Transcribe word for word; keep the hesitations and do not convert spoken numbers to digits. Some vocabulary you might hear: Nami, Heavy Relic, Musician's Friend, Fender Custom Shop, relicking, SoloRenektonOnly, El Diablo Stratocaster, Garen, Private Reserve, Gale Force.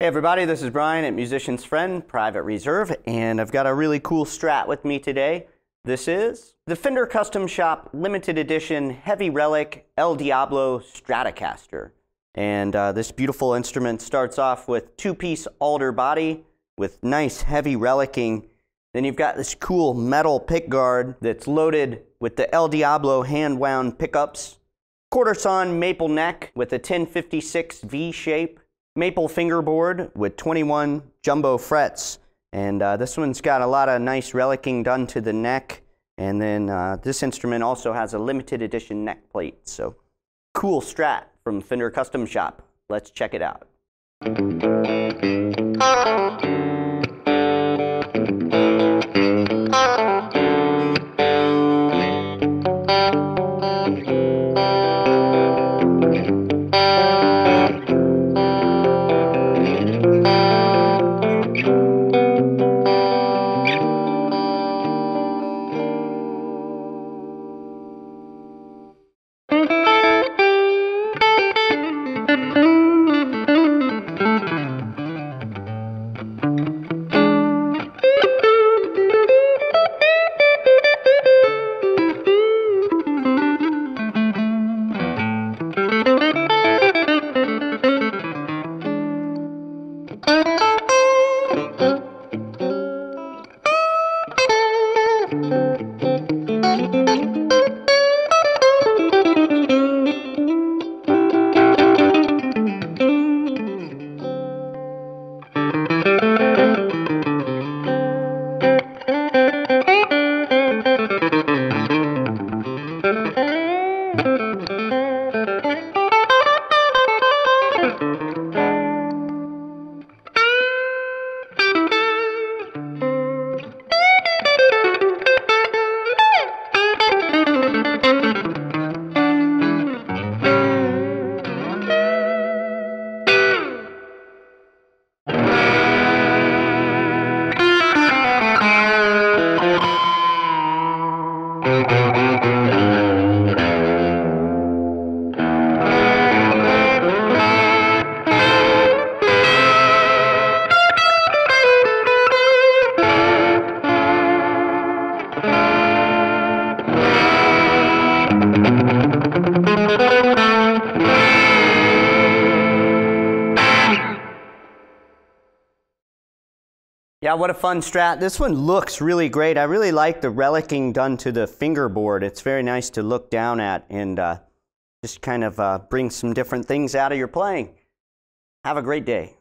Hey everybody, this is Brian at Musician's Friend, Private Reserve, and I've got a really cool Strat with me today. This is the Fender Custom Shop Limited Edition Heavy Relic El Diablo Stratocaster. And uh, this beautiful instrument starts off with two-piece alder body with nice heavy relicking. Then you've got this cool metal pickguard that's loaded with the El Diablo hand-wound pickups. Quarter-sawn maple neck with a ten fifty-six V shape. Maple fingerboard with twenty-one jumbo frets, and uh, this one's got a lot of nice relicking done to the neck, and then uh, this instrument also has a limited edition neck plate. So cool Strat from Fender Custom Shop. Let's check it out. Yeah, what a fun Strat. This one looks really great. I really like the relicking done to the fingerboard. It's very nice to look down at and uh, just kind of uh, bring some different things out of your playing. Have a great day.